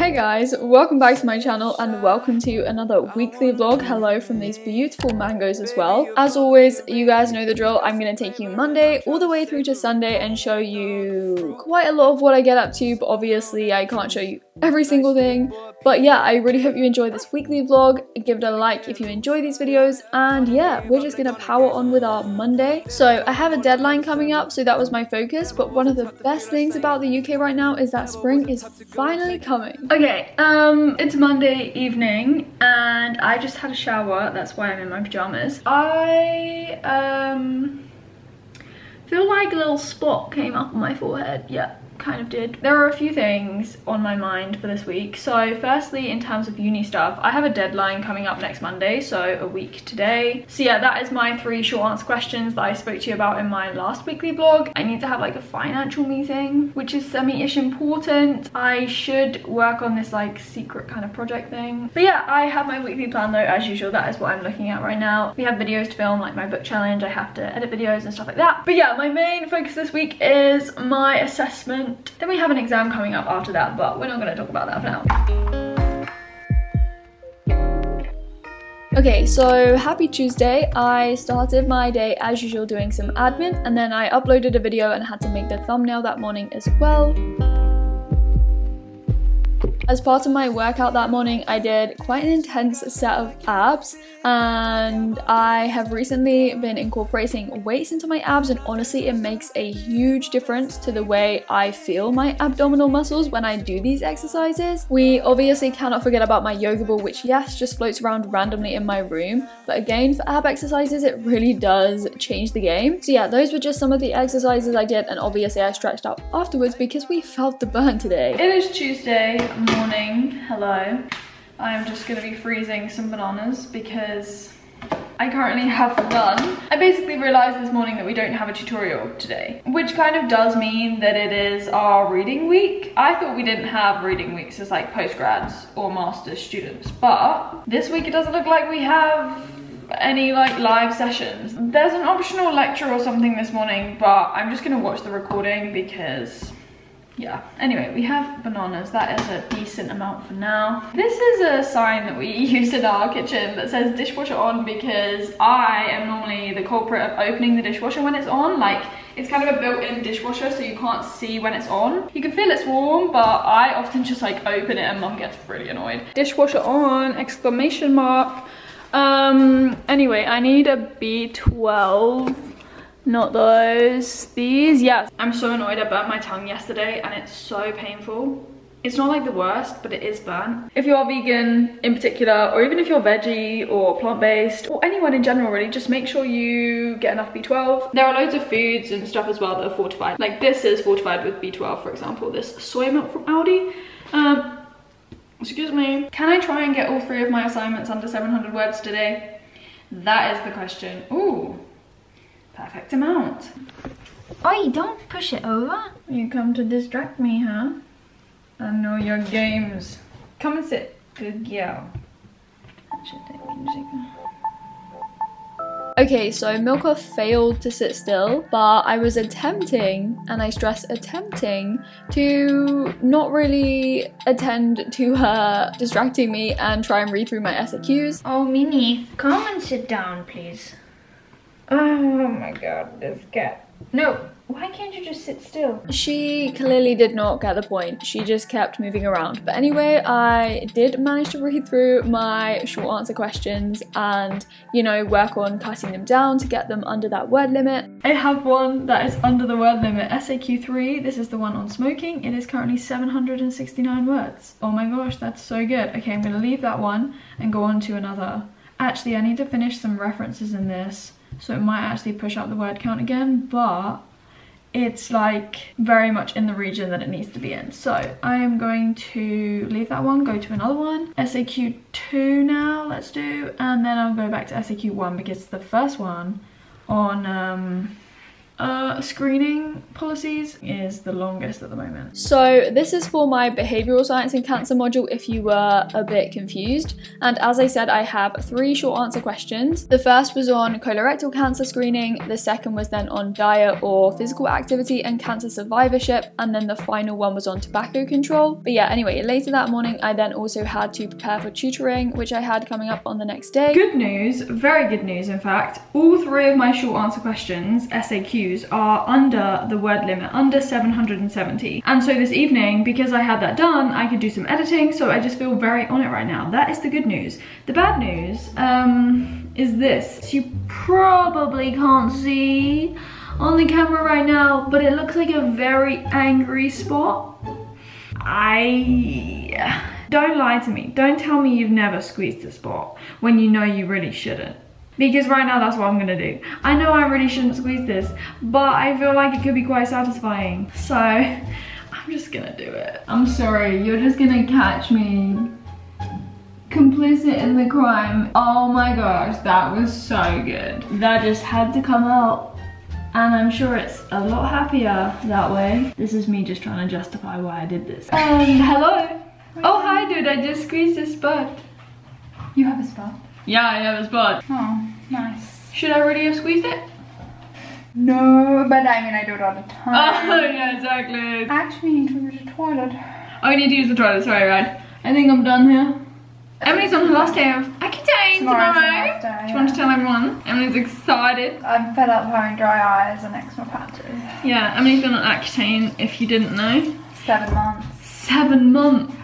Hey guys, welcome back to my channel and welcome to another weekly vlog. Hello from these beautiful mangoes as well. As always, you guys know the drill. I'm going to take you Monday all the way through to Sunday and show you quite a lot of what I get up to, but obviously I can't show you every single thing. But yeah, I really hope you enjoy this weekly vlog. Give it a like if you enjoy these videos, and yeah, we're just gonna power on with our Monday. So I have a deadline coming up, so that was my focus, but one of the best things about the UK right now is that spring is finally coming. Okay, it's Monday evening and I just had a shower, that's why I'm in my pajamas. I feel like a little spot came up on my forehead, yeah. Kind of did. There are a few things on my mind for this week. So firstly, in terms of uni stuff, I have a deadline coming up next Monday, so a week today. So yeah, that is my 3 short answer questions that I spoke to you about in my last weekly vlog. I need to have like a financial meeting, which is semi-ish important. I should work on this like secret kind of project thing. But yeah, I have my weekly plan though, as usual. That is what I'm looking at right now. We have videos to film, like my book challenge. I have to edit videos and stuff like that. But yeah, my main focus this week is my assessment. Then we have an exam coming up after that, but we're not going to talk about that for now. Okay, so happy Tuesday. I started my day as usual doing some admin, and then I uploaded a video and had to make the thumbnail that morning as well. As part of my workout that morning, I did quite an intense set of abs, and I have recently been incorporating weights into my abs, and honestly it makes a huge difference to the way I feel my abdominal muscles when I do these exercises. We obviously cannot forget about my yoga ball, which yes, just floats around randomly in my room, but again, for ab exercises it really does change the game. So yeah, those were just some of the exercises I did, and obviously I stretched out afterwards because we felt the burn today. It is Tuesday morning, hello. I'm just gonna be freezing some bananas because I currently have none. I basically realized this morning that we don't have a tutorial today, which kind of does mean that it is our reading week. I thought we didn't have reading weeks as like postgrads or master's students, but this week it doesn't look like we have any like live sessions. There's an optional lecture or something this morning, but I'm just gonna watch the recording because yeah. Anyway, we have bananas. That is a decent amount for now. This is a sign that we use in our kitchen that says dishwasher on, because I am normally the culprit of opening the dishwasher when it's on. Like, it's kind of a built-in dishwasher, so you can't see when it's on. You can feel it's warm, but I often just like open it and mum gets really annoyed. Dishwasher on, exclamation mark. Anyway, I need a B12. Not those, these, yes. I'm so annoyed I burnt my tongue yesterday and it's so painful. It's not like the worst, but it is burnt. If you are vegan in particular, or even if you're veggie or plant-based, or anyone in general really, just make sure you get enough B12. There are loads of foods and stuff as well that are fortified. Like this is fortified with B12, for example. This soy milk from Aldi. Excuse me. Can I try and get all 3 of my assignments under 700 words today? That is the question. Ooh. Perfect amount. Oi, don't push it over. You come to distract me, huh? I know your games. Come and sit. Good girl. That should take me a second. Okay, so Milka failed to sit still, but I was attempting, and I stress attempting, to not really attend to her distracting me and try and read through my SAQs. Oh, Minnie, come and sit down, please. Oh my god, this cat. No, why can't you just sit still? She clearly did not get the point. She just kept moving around. But anyway, I did manage to read through my short answer questions and, you know, work on cutting them down to get them under that word limit. I have one that is under the word limit, SAQ 3. This is the one on smoking. It is currently 769 words. Oh my gosh, that's so good. Okay, I'm gonna leave that one and go on to another. Actually, I need to finish some references in this, so it might actually push up the word count again, but it's like very much in the region that it needs to be in. So I am going to leave that one, go to another one. SAQ 2 now, let's do, and then I'll go back to SAQ 1 because it's the first one on screening policies is the longest at the moment. So this is for my behavioural science and cancer module if you were a bit confused. And as I said, I have 3 short answer questions. The first was on colorectal cancer screening, the second was then on diet or physical activity and cancer survivorship, and then the final one was on tobacco control. But yeah, anyway, later that morning I then also had to prepare for tutoring, which I had coming up on the next day. Good news, very good news in fact, all 3 of my short answer questions, SAQs, are under the word limit, under 770. And so this evening, because I had that done, I could do some editing, so I just feel very on it right now. That is the good news. The bad news is this. You probably can't see on the camera right now, but it looks like a very angry spot. Don't lie to me. Don't tell me you've never squeezed a spot when you know you really shouldn't. Because right now that's what I'm gonna do. I know I really shouldn't squeeze this, but I feel like it could be quite satisfying. So I'm just gonna do it. I'm sorry, you're just gonna catch me complicit in the crime. Oh my gosh, that was so good. That just had to come out. And I'm sure it's a lot happier that way. This is me just trying to justify why I did this. Hello. Oh, hi dude, I just squeezed a spot. You have a spot? Yeah, I have a spot. Oh, nice. Should I really have squeezed it? No, but I mean I do it all the time. Oh, yeah, exactly. I actually need to use the toilet. Oh, I need to use the toilet, sorry, right. I think I'm done here. Emily's on her last day of Accutane tomorrow. Day, yeah. Do you want to tell everyone? Emily's excited. I'm fed up having dry eyes and eczema patches. Yeah, Emily's been on Accutane, if you didn't know. 7 months. 7 months.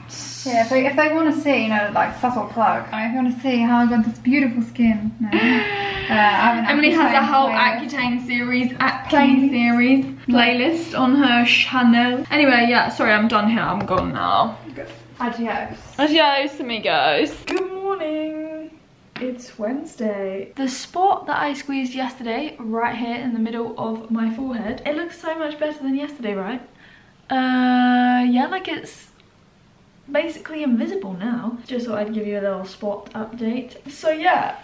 Yeah, if they want to see, you know, like subtle plug. If you want to see how I got this beautiful skin, no. Emily has a whole Accutane series, playlist on her channel. Anyway, yeah, sorry, I'm done here. I'm gone now. Good. Adios. Adios, amigos. Good morning. It's Wednesday. The spot that I squeezed yesterday, right here in the middle of my forehead, it looks so much better than yesterday, right? Yeah, like it's basically invisible now. Just thought I'd give you a little spot update. So yeah,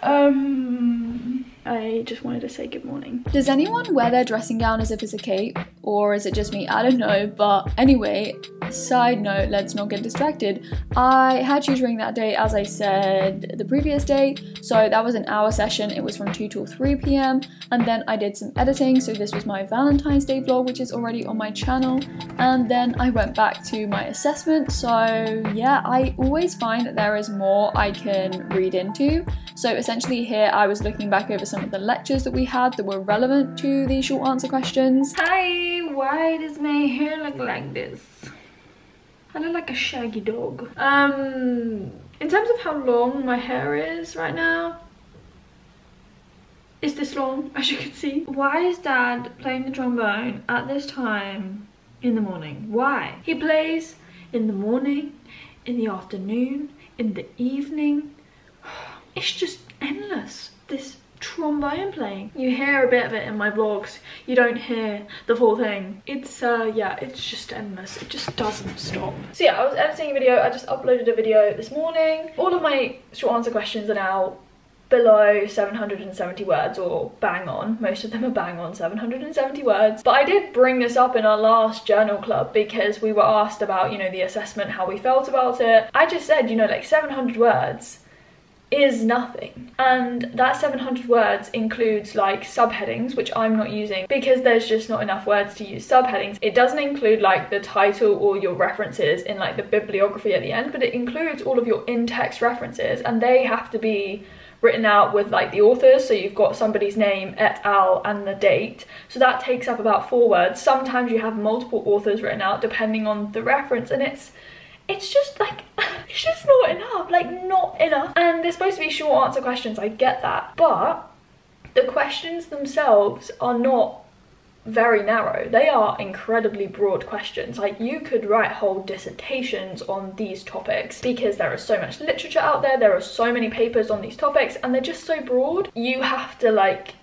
I just wanted to say good morning. Does anyone wear their dressing gown as if it's a cape, or is it just me? I don't know, but anyway, side note, let's not get distracted. I had tutoring that day, as I said the previous day, so that was an hour session. It was from 2 till 3 p.m. and then I did some editing, so this was my Valentine's Day vlog, which is already on my channel, and then I went back to my assessment. So yeah, I always find that there is more I can read into. So essentially here I was looking back over some of the lectures that we had that were relevant to the short answer questions. Hi, why does my hair look like this? I look like a shaggy dog. In terms of how long my hair is right now, it's this long, as you can see. Why is Dad playing the trombone at this time in the morning? Why? He plays in the morning, in the afternoon, in the evening. It's just endless, this trombone playing. You hear a bit of it in my vlogs, you don't hear the full thing. It's yeah, it's just endless, it just doesn't stop. So yeah, I was editing a video, I just uploaded a video this morning. All of my short answer questions are now below 770 words, or bang on. Most of them are bang on 770 words. But I did bring this up in our last journal club because we were asked about, you know, the assessment, how we felt about it. I just said, you know, like 700 words is nothing, and that 700 words includes like subheadings, which I'm not using because there's just not enough words to use subheadings. It doesn't include like the title or your references in like the bibliography at the end, but it includes all of your in-text references, and they have to be written out with like the authors, so you've got somebody's name, et al, and the date, so that takes up about 4 words. Sometimes you have multiple authors written out depending on the reference, and it's just like, it's just not enough, like not enough. And they're supposed to be short answer questions, I get that, but the questions themselves are not very narrow. They are incredibly broad questions. Like you could write whole dissertations on these topics because there is so much literature out there, there are so many papers on these topics, and they're just so broad. You have to like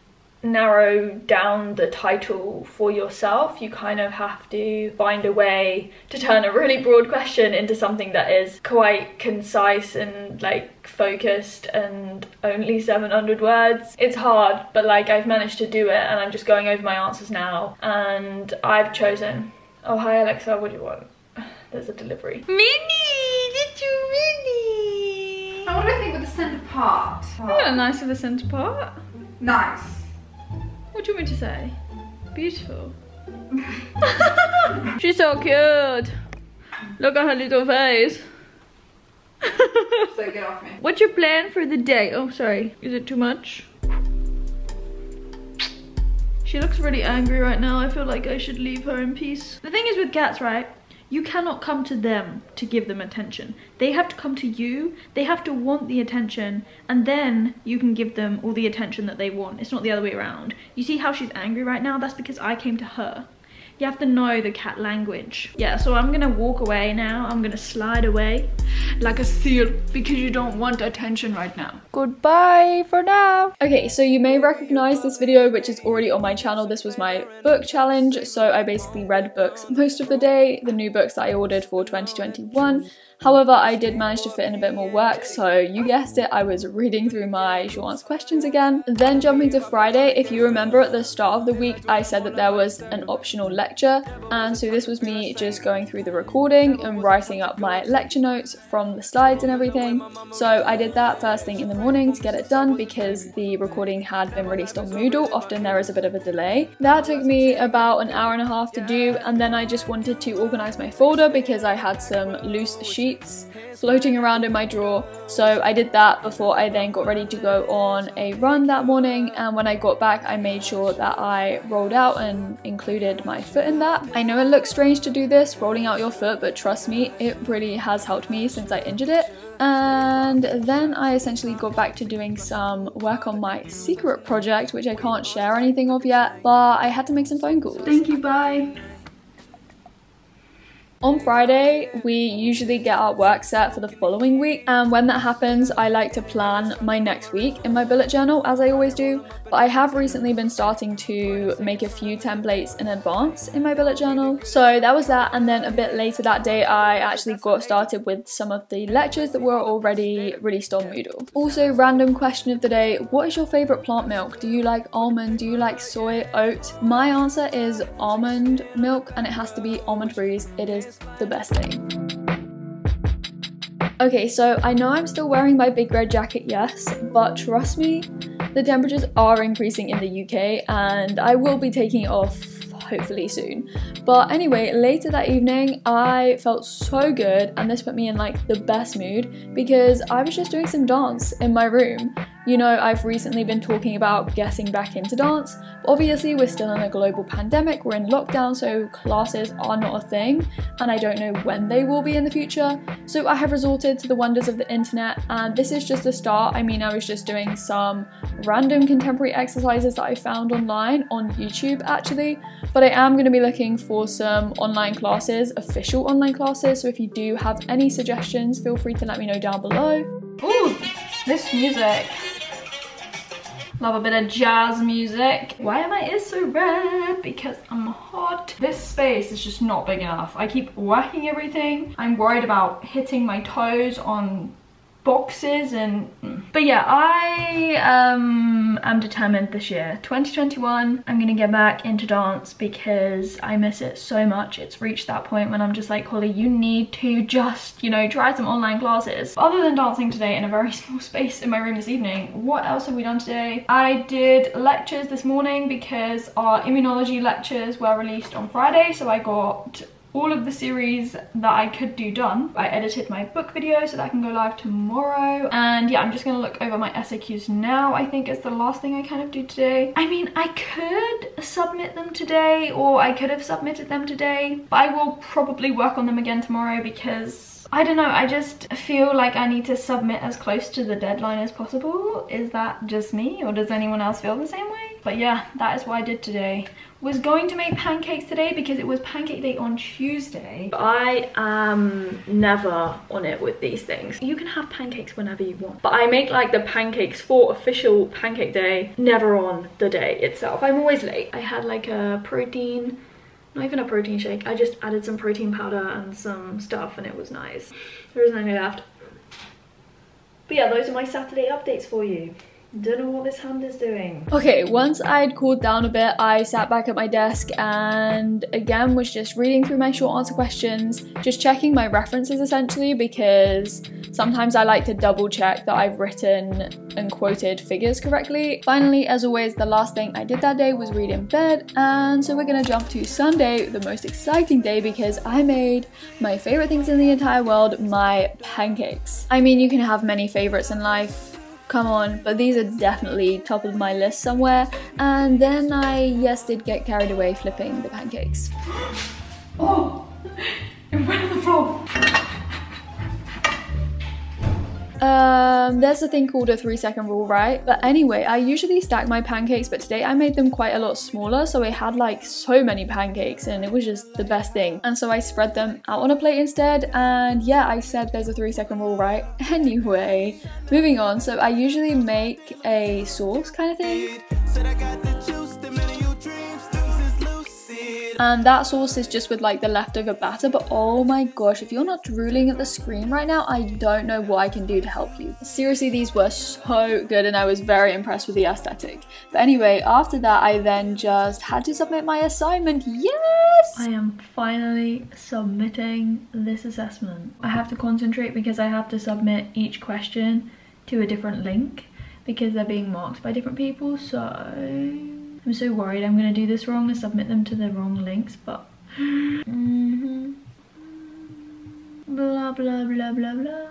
narrow down the title for yourself. You kind of have to find a way to turn a really broad question into something that is quite concise and like focused and only 700 words. It's hard, but like I've managed to do it, and I'm just going over my answers now, and I've chosen. Oh, hi Alexa, what do you want? There's a delivery. Minnie, did you Minnie? What do I think with the centre part? Oh, nice with the centre part. Nice. What do you want me to say? Beautiful. She's so cute. Look at her little face. So get off me. What's your plan for the day? Oh, sorry. Is it too much? She looks really angry right now. I feel like I should leave her in peace. The thing is with cats, right? You cannot come to them to give them attention. They have to come to you, they have to want the attention, and then you can give them all the attention that they want. It's not the other way around. You see how she's angry right now? That's because I came to her. You have to know the cat language. Yeah, so I'm gonna walk away now. I'm gonna slide away like a seal because you don't want attention right now. Goodbye for now. Okay, so you may recognize this video, which is already on my channel. This was my book challenge. So I basically read books most of the day, the new books that I ordered for 2021. However, I did manage to fit in a bit more work, so you guessed it, I was reading through my short answer questions again. Then jumping to Friday, if you remember at the start of the week, I said that there was an optional lecture, and so this was me just going through the recording and writing up my lecture notes from the slides and everything. So I did that first thing in the morning to get it done because the recording had been released on Moodle. Often there is a bit of a delay. That took me about an hour and a half to do, and then I just wanted to organize my folder because I had some loose sheets floating around in my drawer, so I did that before I then got ready to go on a run that morning. And when I got back, I made sure that I rolled out and included my foot in that. I know it looks strange to do this, rolling out your foot, but trust me, it really has helped me since I injured it. And then I essentially got back to doing some work on my secret project, which I can't share anything of yet, but I had to make some phone calls. Thank you, bye. On Friday, we usually get our work set for the following week, and when that happens, I like to plan my next week in my bullet journal, as I always do, but I have recently been starting to make a few templates in advance in my bullet journal. So that was that, and then a bit later that day, I actually got started with some of the lectures that were already released on Moodle. Also, random question of the day, what is your favourite plant milk? Do you like almond? Do you like soy, oat? My answer is almond milk, and it has to be Almond Breeze. It is the best thing. Okay, so I know I'm still wearing my big red jacket, yes, but trust me, the temperatures are increasing in the UK and I will be taking it off hopefully soon. But anyway, later that evening I felt so good, and this put me in like the best mood because I was just doing some dance in my room. You know, I've recently been talking about getting back into dance. Obviously, we're still in a global pandemic, we're in lockdown, so classes are not a thing, and I don't know when they will be in the future. So I have resorted to the wonders of the internet, and this is just a start. I mean, I was just doing some random contemporary exercises that I found online on YouTube actually, but I am going to be looking for some online classes, official online classes, so if you do have any suggestions, feel free to let me know down below. Ooh, this music. Love a bit of jazz music. Why are my ears so red? Because I'm hot. This space is just not big enough. I keep whacking everything. I'm worried about hitting my toes on boxes and... But yeah, I am determined this year. 2021, I'm gonna get back into dance because I miss it so much. It's reached that point when I'm just like, Holly, you need to just, you know, try some online classes. Other than dancing today in a very small space in my room this evening, what else have we done today? I did lectures this morning because our immunology lectures were released on Friday, so I got all of the series that I could do done. I edited my book video so that can go live tomorrow, and yeah, I'm just gonna look over my SAQs now. I think it's the last thing I kind of do today. I mean, I could submit them today, or I could have submitted them today, but I will probably work on them again tomorrow because I don't know, I just feel like I need to submit as close to the deadline as possible. Is that just me, or does anyone else feel the same way? But yeah, that is what I did today. Was going to make pancakes today because it was pancake day on Tuesday. I am never on it with these things. You can have pancakes whenever you want, but I make like the pancakes for official pancake day, never on the day itself. I'm always late. I had like a protein, not even a protein shake. I just added some protein powder and some stuff and it was nice. There isn't any left. But yeah, those are my Saturday updates for you. Don't know what this hand is doing. Okay, once I'd cooled down a bit, I sat back at my desk and again was just reading through my short answer questions, just checking my references essentially, because sometimes I like to double check that I've written and quoted figures correctly. Finally, as always, the last thing I did that day was read in bed, and so we're gonna jump to Sunday, the most exciting day, because I made my favorite things in the entire world, my pancakes. I mean, you can have many favorites in life, come on, but these are definitely top of my list somewhere. And then I, yes, did get carried away flipping the pancakes. Oh, it went on the floor. There's a thing called a 3-second rule, right? But anyway, I usually stack my pancakes, but today I made them quite a lot smaller, so I had like so many pancakes and it was just the best thing. And so I spread them out on a plate instead, and yeah, I said there's a 3-second rule, right? Anyway, moving on. So I usually make a sauce kind of thing. And that sauce is just with like the leftover batter, but oh my gosh, if you're not drooling at the screen right now, I don't know what I can do to help you. Seriously, these were so good and I was very impressed with the aesthetic. But anyway, after that, I then just had to submit my assignment. Yes! I am finally submitting this assessment. I have to concentrate because I have to submit each question to a different link because they're being marked by different people, so... I'm so worried I'm gonna do this wrong and submit them to the wrong links, but blah blah blah blah blah.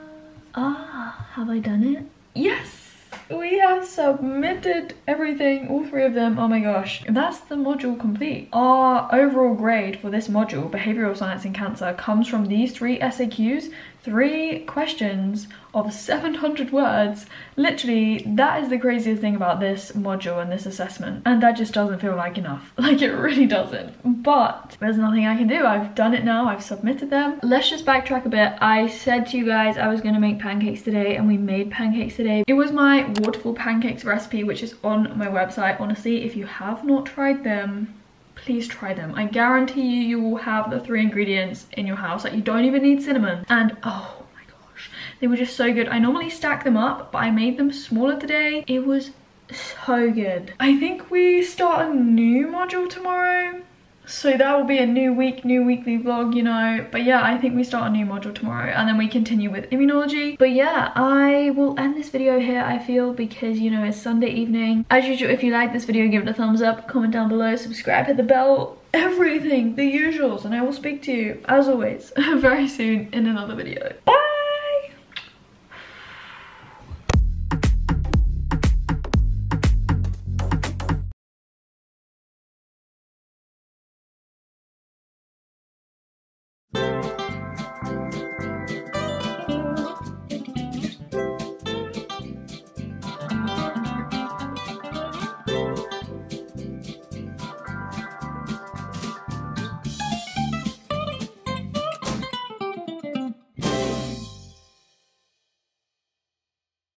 Ah, have I done it? Yes! We have submitted everything, all three of them. Oh my gosh, that's the module complete. Our overall grade for this module, Behavioural Science and Cancer, comes from these three SAQs, 3 questions of 700 words. Literally, that is the craziest thing about this module and this assessment. And that just doesn't feel like enough. Like, it really doesn't. But there's nothing I can do. I've done it now. I've submitted them. Let's just backtrack a bit. I said to you guys I was going to make pancakes today, and we made pancakes today. It was my waterfall pancakes recipe, which is on my website. Honestly, if you have not tried them, please try them. I guarantee you, you will have the 3 ingredients in your house. Like, you don't even need cinnamon. And oh my gosh, they were just so good. I normally stack them up, but I made them smaller today. It was so good. I think we start a new module tomorrow. So that will be a new week, new weekly vlog, you know. But yeah, I think we start a new module tomorrow and then we continue with immunology. But yeah, I will end this video here, I feel, because, you know, it's Sunday evening. As usual, if you like this video, give it a thumbs up, comment down below, subscribe, hit the bell, everything, the usuals. And I will speak to you, as always, very soon in another video. Bye!